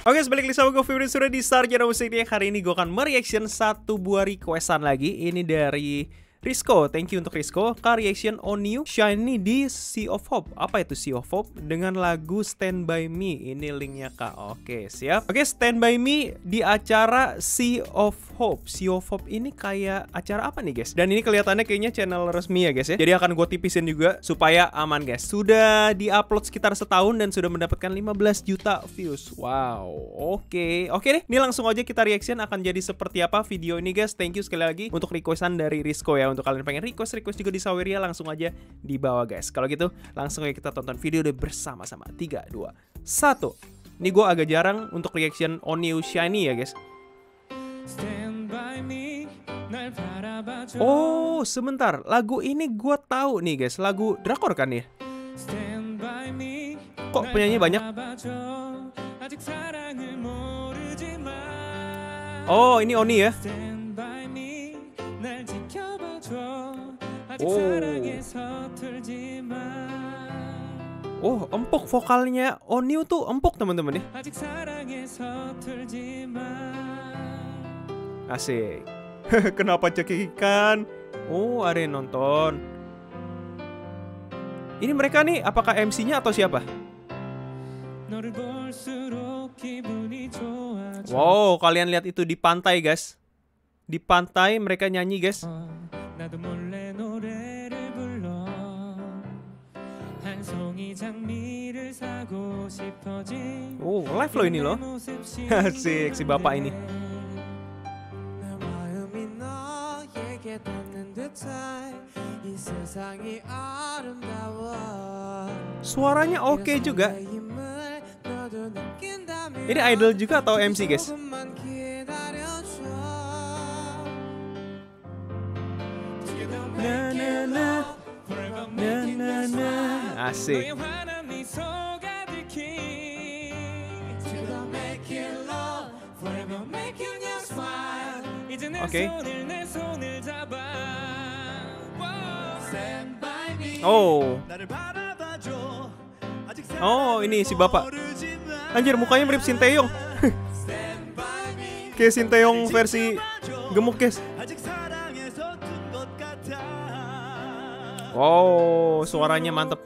Oke, sebalik lagi sama gue Fibrin Surya di Sarjana Musik React. Hari ini gue akan mereaction satu buah requestan lagi. Ini dari Rizko, thank you untuk Rizko. Kak, reaction Onew SHINee di Sea of Hope. Apa itu Sea of Hope? Dengan lagu Stand By Me. Ini linknya Kak. Oke, siap. Oke, Stand By Me di acara Sea of Hope. Sea of Hope ini kayak acara apa nih guys? Dan ini kelihatannya kayaknya channel resmi ya guys ya. Jadi akan gue tipisin juga supaya aman guys. Sudah diupload sekitar setahun dan sudah mendapatkan 15 juta views. Wow. Oke. Oke deh. Ini langsung aja kita reaction akan jadi seperti apa video ini guys. Thank you sekali lagi untuk requestan dari Rizko ya. Untuk kalian pengen request juga di Saweria, langsung aja di bawah guys. Kalau gitu langsung aja kita tonton video deh bersama-sama. 3, 2, 1. Ini gue agak jarang untuk reaction Onew SHINee ya guys. Oh sebentar, lagu ini gue tahu nih guys. Lagu drakor kan ya? Kok penyanyi banyak? Oh ini Onew ya. Oh, empuk vokalnya Onew tuh, empuk teman-teman ya. Asik. Kenapa cekikikan? Oh, ada yang nonton. Ini mereka nih, apakah MC-nya atau siapa? Wow, kalian lihat itu di pantai guys. Di pantai mereka nyanyi guys. Oh, live loh ini loh. Asik, si bapak ini. Suaranya oke juga. Ini idol juga atau MC guys? Asik. Oke. Oh ini si bapak. Anjir mukanya mirip Shin Taeyong. Kayak Shin Taeyong versi gemuk guys. Wow, suaranya mantep.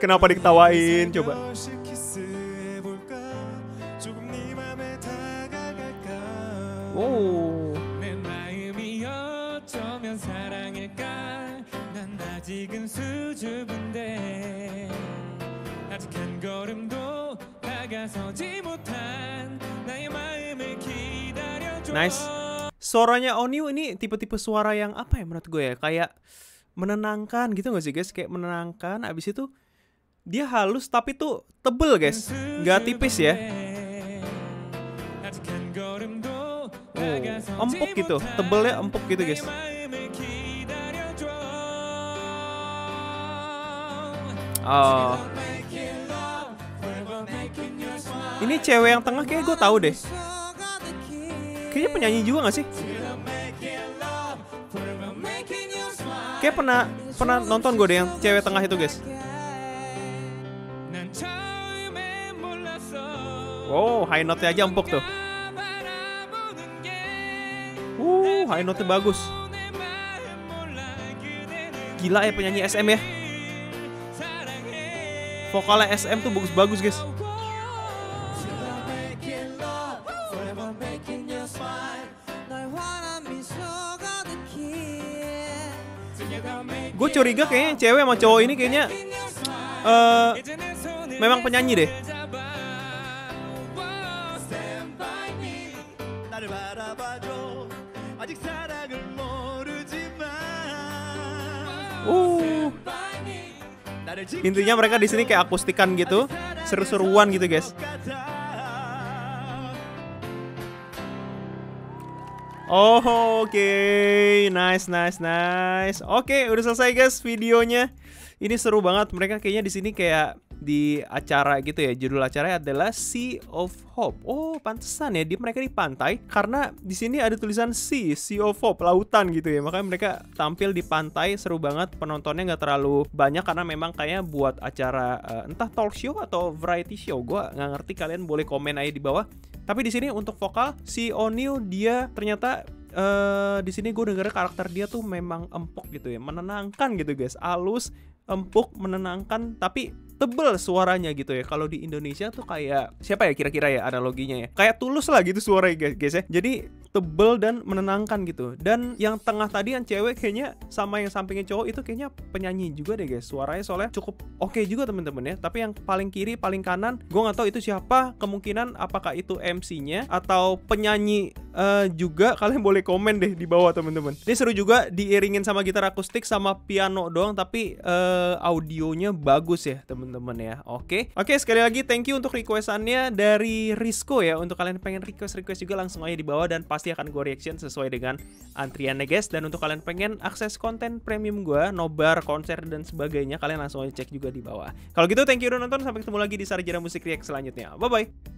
Kenapa diketawain coba? Wow. Nice. Suaranya Onew ini tipe-tipe suara yang apa ya menurut gue ya? Kayak menenangkan gitu gak sih guys? Kayak menenangkan, abis itu dia halus tapi tuh tebel guys. Gak tipis ya. Oh, empuk gitu, tebelnya empuk gitu guys. Oh. Ini cewek yang tengah kayak gue tahu deh. Kayaknya penyanyi juga gak sih? Kayak pernah nonton gue deh yang cewek tengah itu guys. Wow, high note-nya aja empuk tuh. High note-nya bagus. Gila ya penyanyi SM ya. Vokalnya SM tuh bagus-bagus guys. Gue curiga kayaknya cewek sama cowok ini kayaknya memang penyanyi deh. Intinya mereka di sini kayak akustikan gitu, seru-seruan gitu guys. Oh, oke. Nice. Oke, udah selesai guys videonya. Ini seru banget. Mereka kayaknya di sini kayak di acara gitu ya. Judul acaranya adalah Sea of Hope. Oh, pantesan ya mereka di pantai karena di sini ada tulisan Sea of Hope, lautan gitu ya. Makanya mereka tampil di pantai, seru banget. Penontonnya nggak terlalu banyak karena memang kayaknya buat acara entah talk show atau variety show. Gua nggak ngerti, kalian boleh komen aja di bawah. Tapi di sini untuk vokal si Onew, dia ternyata di sini gue denger karakter dia tuh memang empuk gitu ya, menenangkan gitu guys, halus, empuk, menenangkan, tapi tebel suaranya gitu ya. Kalau di Indonesia tuh kayak siapa ya kira-kira ya analoginya ya, kayak Tulus lah gitu suaranya guys ya. Jadi tebel dan menenangkan gitu. Dan yang tengah tadi yang cewek kayaknya sama yang sampingnya cowok itu kayaknya penyanyi juga deh guys, suaranya soalnya cukup oke juga temen-temen ya. Tapi yang paling kiri paling kanan gue nggak tahu itu siapa, kemungkinan apakah itu MC-nya atau penyanyi juga. Kalian boleh komen deh di bawah temen-temen. Ini seru juga diiringin sama gitar akustik sama piano doang, tapi audionya bagus ya temen-temen ya. Oke, sekali lagi thank you untuk requestannya dari Rizko ya. Untuk kalian pengen request juga langsung aja di bawah dan pasti akan gue reaction sesuai dengan antriannya guys. Dan untuk kalian pengen akses konten premium gue, nobar, konser dan sebagainya, kalian langsung aja cek juga di bawah. Kalau gitu thank you udah nonton, sampai ketemu lagi di Sarjana Musik React selanjutnya. Bye bye.